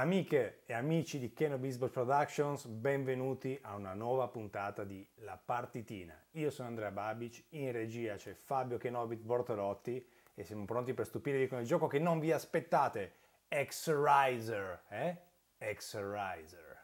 Amiche e amici di Kenobisboch Productions, benvenuti a una nuova puntata di La Partitina. Io sono Andrea Babic, in regia c'è Fabio Kenobit Bortolotti e siamo pronti per stupirvi con il gioco che non vi aspettate, Exerizer, Exerizer.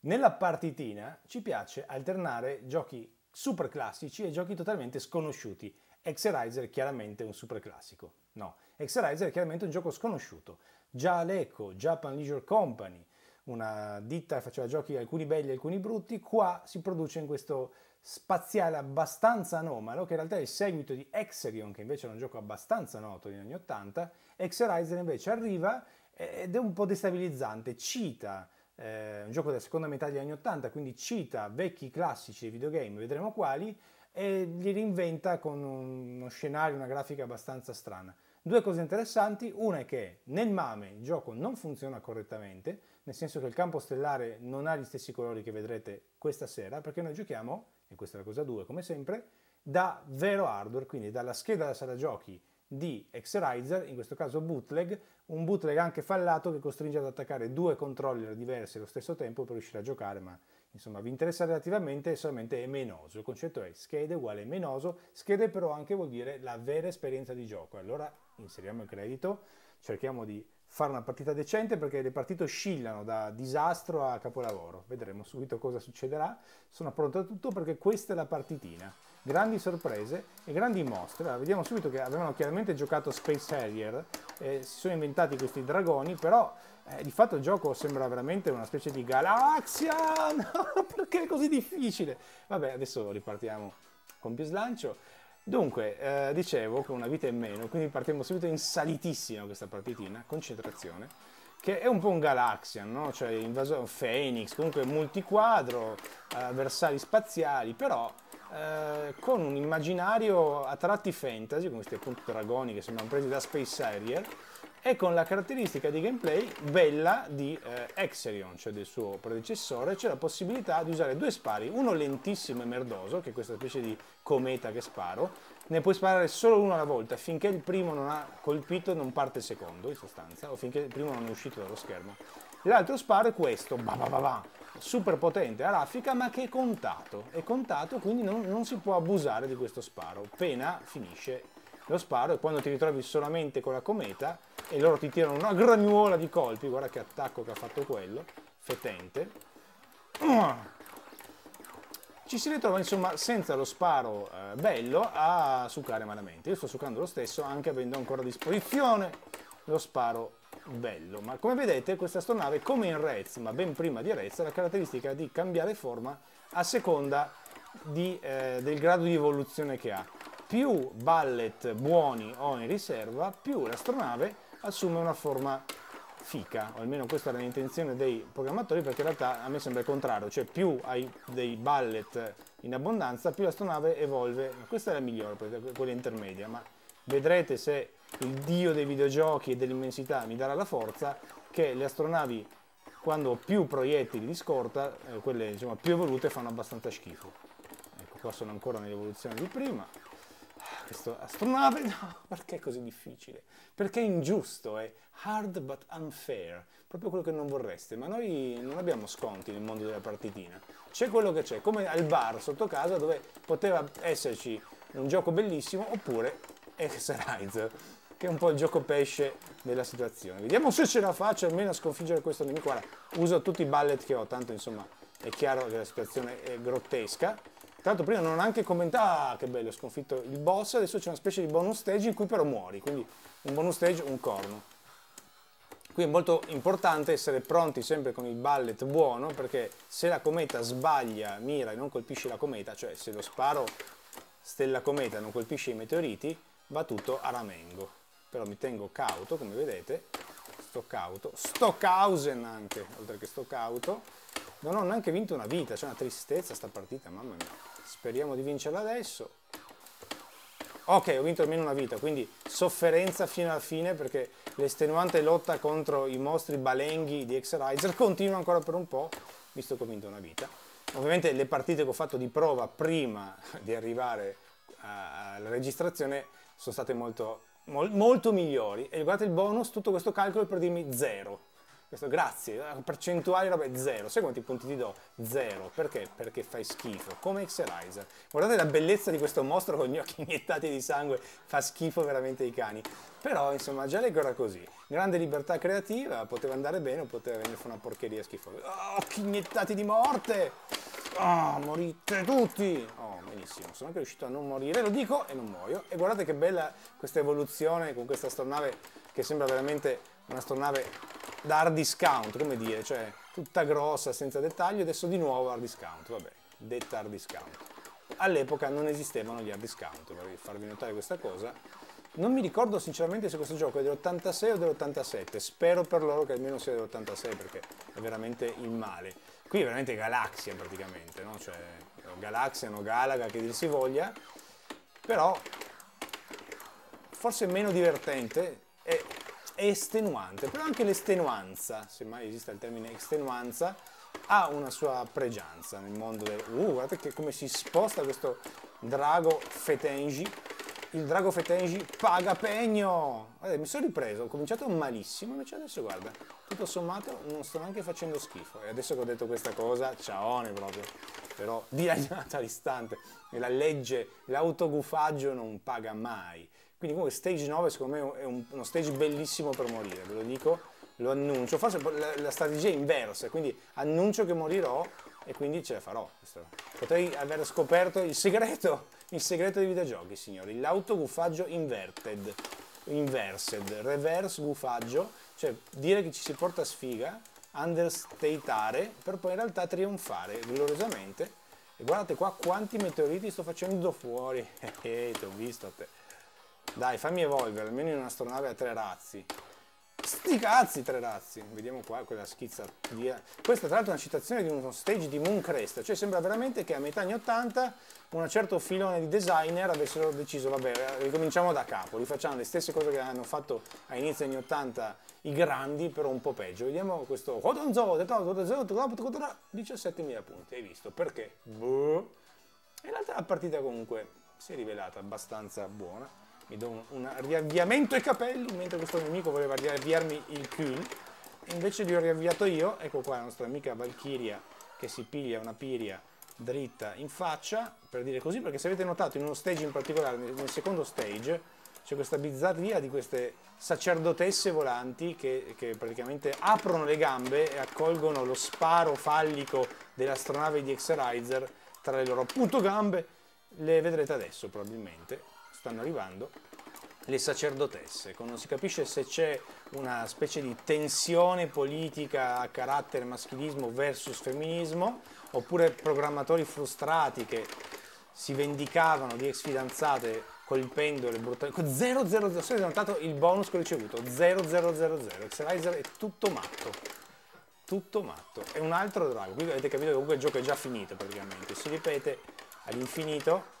Nella partitina ci piace alternare giochi super classici e giochi totalmente sconosciuti. Exerizer è chiaramente un super classico. No, Exerizer è chiaramente un gioco sconosciuto. Jaleco, Japan Leisure Company, una ditta che faceva giochi alcuni belli e alcuni brutti, qua si produce in questo spaziale abbastanza anomalo, che in realtà è il seguito di Exerion, che invece era un gioco abbastanza noto negli anni 80. Exerizer invece arriva ed è un po' destabilizzante, cita un gioco della seconda metà degli anni 80, quindi cita vecchi classici dei videogame, vedremo quali, e li reinventa con uno scenario, una grafica abbastanza strana. Due cose interessanti: una è che nel MAME il gioco non funziona correttamente, nel senso che il campo stellare non ha gli stessi colori che vedrete questa sera, perché noi giochiamo, e questa è la cosa 2 come sempre, da vero hardware, quindi dalla scheda della sala giochi di Exerizer, in questo caso Bootleg, un bootleg anche fallato che costringe ad attaccare due controller diversi allo stesso tempo per riuscire a giocare, ma insomma vi interessa relativamente, solamente è menoso. Il concetto è schede uguale menoso, schede però anche vuol dire la vera esperienza di gioco. Allora inseriamo il credito, cerchiamo di fare una partita decente perché le partite oscillano da disastro a capolavoro. Vedremo subito cosa succederà. Sono pronto a tutto perché questa è la partitina. Grandi sorprese e grandi mostre. Allora, vediamo subito che avevano chiaramente giocato Space Harrier, si sono inventati questi dragoni, però di fatto il gioco sembra veramente una specie di Galaxian. Perché è così difficile? Vabbè, adesso ripartiamo con più slancio. Dunque, dicevo, con una vita in meno, quindi partiamo subito in salitissima questa partitina, concentrazione, che è un po' un Galaxian, no? Cioè invasore, Phoenix, comunque multiquadro, avversari spaziali, però con un immaginario a tratti fantasy, con questi appunto dragoni che sembrano presi da Space Harrier, e con la caratteristica di gameplay bella di Exerion, cioè del suo predecessore. C'è la possibilità di usare due spari, uno lentissimo e merdoso, che è questa specie di cometa che sparo, ne puoi sparare solo uno alla volta, finché il primo non ha colpito non parte il secondo, in sostanza, o finché il primo non è uscito dallo schermo. L'altro sparo è questo, super potente a raffica, ma che è contato, quindi non si può abusare di questo sparo. Appena finisce lo sparo, e quando ti ritrovi solamente con la cometa e loro ti tirano una granuola di colpi, guarda che attacco che ha fatto quello, fetente, ci si ritrova insomma senza lo sparo bello a succare malamente. Io sto succando lo stesso anche avendo ancora a disposizione lo sparo bello, ma come vedete questa astronave, come in Rez, ma ben prima di Rez, ha la caratteristica di cambiare forma a seconda del grado di evoluzione che ha. Più ballet buoni ho in riserva, più l'astronave assume una forma fica, o almeno questa era l'intenzione dei programmatori, perché in realtà a me sembra il contrario, cioè più hai dei ballet in abbondanza, più l'astronave evolve. Questa è la migliore, quella intermedia, ma vedrete se il dio dei videogiochi e dell'immensità mi darà la forza, che le astronavi, quando ho più proiettili di scorta, quelle diciamo, più evolute, fanno abbastanza schifo. Ecco, qua sono ancora nell'evoluzione di prima. Questa astronave, no, perché è così difficile? Perché è ingiusto, è hard but unfair, proprio quello che non vorreste, ma noi non abbiamo sconti nel mondo della partitina. C'è quello che c'è, come al bar sotto casa dove poteva esserci un gioco bellissimo oppure Exerizer, che è un po' il gioco pesce della situazione. Vediamo se ce la faccio almeno a sconfiggere questo nemico. Ora uso tutti i ballet che ho, tanto insomma è chiaro che la situazione è grottesca. Tra l'altro prima non ho anche commentato, ah, che bello, ho sconfitto il boss, adesso c'è una specie di bonus stage in cui però muori, quindi un bonus stage, un corno. Qui è molto importante essere pronti sempre con il ballet buono, perché se la cometa sbaglia, mira e non colpisce la cometa, cioè se lo sparo stella cometa non colpisce i meteoriti, va tutto a ramengo. Però mi tengo cauto, come vedete, sto cauto, Stockhausen anche, oltre che sto cauto. Non ho neanche vinto una vita, c'è una tristezza sta partita, mamma mia. Speriamo di vincerla adesso. Ok, ho vinto almeno una vita, quindi sofferenza fino alla fine, perché l'estenuante lotta contro i mostri balenghi di Exerizer continua ancora per un po', visto che ho vinto una vita. Ovviamente le partite che ho fatto di prova prima di arrivare alla registrazione sono state molto molto migliori. E guardate il bonus, tutto questo calcolo per dirmi 0. Questo, grazie, percentuali, roba, 0. Sai quanti punti ti do? 0. Perché? Perché fai schifo, come Exerizer. Guardate la bellezza di questo mostro con gli occhi iniettati di sangue, fa schifo veramente ai cani. Però, insomma, Jaleco era così. Grande libertà creativa, poteva andare bene o poteva venire fuori una porcheria schifosa. Oh, occhi iniettati di morte! Oh, morite tutti! Oh, benissimo, sono anche riuscito a non morire, lo dico e non muoio. E guardate che bella questa evoluzione con questa astronave che sembra veramente un'astronave da hard discount, come dire, cioè tutta grossa, senza dettaglio. Adesso di nuovo hard discount, vabbè, detta hard discount. All'epoca non esistevano gli hard discount, vorrei farvi notare questa cosa. Non mi ricordo sinceramente se questo gioco è dell'86 o dell'87, spero per loro che almeno sia dell'86 perché è veramente il male. Qui è veramente Galaxian praticamente, no? Cioè Galaxian o Galaga, che dir si voglia, però forse meno divertente e estenuante, però anche l'estenuanza, se mai esiste il termine estenuanza, ha una sua pregianza nel mondo del... guardate che come si sposta questo drago Fetengi, il drago Fetengi paga pegno! Guardate, mi sono ripreso, ho cominciato malissimo, invece adesso guarda, tutto sommato non sto neanche facendo schifo. E adesso che ho detto questa cosa, ciaone proprio, però dilaniata all'istante, e la legge, l'autoguffaggio non paga mai. Quindi comunque stage 9 secondo me è uno stage bellissimo per morire, ve lo dico, lo annuncio, forse la strategia è inversa, quindi annuncio che morirò e quindi ce la farò. Potrei aver scoperto il segreto dei videogiochi, signori, l'autoguffaggio inverted, inversed, reverse guffaggio, cioè dire che ci si porta sfiga, understateare, per poi in realtà trionfare gloriosamente. E guardate qua quanti meteoriti sto facendo fuori, ti ho visto a te. Dai, fammi evolvere, almeno in un'astronave a 3 razzi. Sti cazzi 3 razzi! Vediamo qua quella schizza via. Questa tra l'altro è una citazione di uno stage di Mooncresta, cioè sembra veramente che a metà anni 80 un certo filone di designer avessero deciso, vabbè, ricominciamo da capo, rifacciamo le stesse cose che hanno fatto a inizio anni 80 i grandi, però un po' peggio. Vediamo questo 17.000 punti, hai visto? Perché? Boh. E l'altra partita comunque si è rivelata abbastanza buona. Mi do un riavviamento ai capelli, mentre questo nemico voleva riavviarmi il kill. Invece li ho riavviato io. Ecco qua la nostra amica Valkyria che si piglia una piria dritta in faccia, per dire così, perché se avete notato in uno stage in particolare, nel secondo stage, c'è questa bizzarria di queste sacerdotesse volanti che praticamente aprono le gambe e accolgono lo sparo fallico dell'astronave di Exerizer tra le loro appunto gambe. Le vedrete adesso probabilmente. Stanno arrivando le sacerdotesse, non si capisce se c'è una specie di tensione politica a carattere maschilismo versus femminismo, oppure programmatori frustrati che si vendicavano di ex fidanzate colpendole brutalmente. 000, se avete notato il bonus che ho ricevuto, 0000, Exerizer è tutto matto, tutto matto. È un altro drago, qui avete capito che comunque il gioco è già finito praticamente, si ripete all'infinito.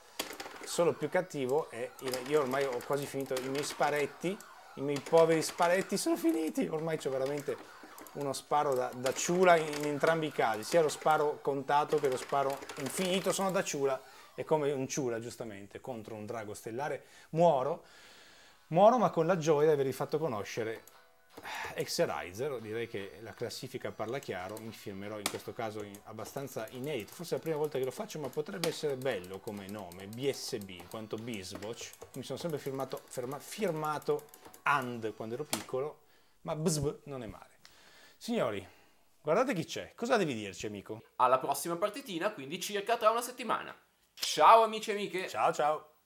Solo più cattivo è, io ormai ho quasi finito i miei sparetti, i miei poveri sparetti sono finiti, ormai c'ho veramente uno sparo da ciula in entrambi i casi, sia lo sparo contato che lo sparo infinito, sono da ciula, è come un ciula giustamente, contro un drago stellare, muoro ma con la gioia di avervi fatto conoscere Exerizer. Direi che la classifica parla chiaro, mi filmerò in questo caso abbastanza inedito, forse è la prima volta che lo faccio, ma potrebbe essere bello come nome, BSB, in quanto Bisboch, mi sono sempre firmato And quando ero piccolo, ma BSB non è male. Signori, guardate chi c'è, cosa devi dirci amico? Alla prossima partitina, quindi circa tra una settimana. Ciao amici e amiche! Ciao ciao!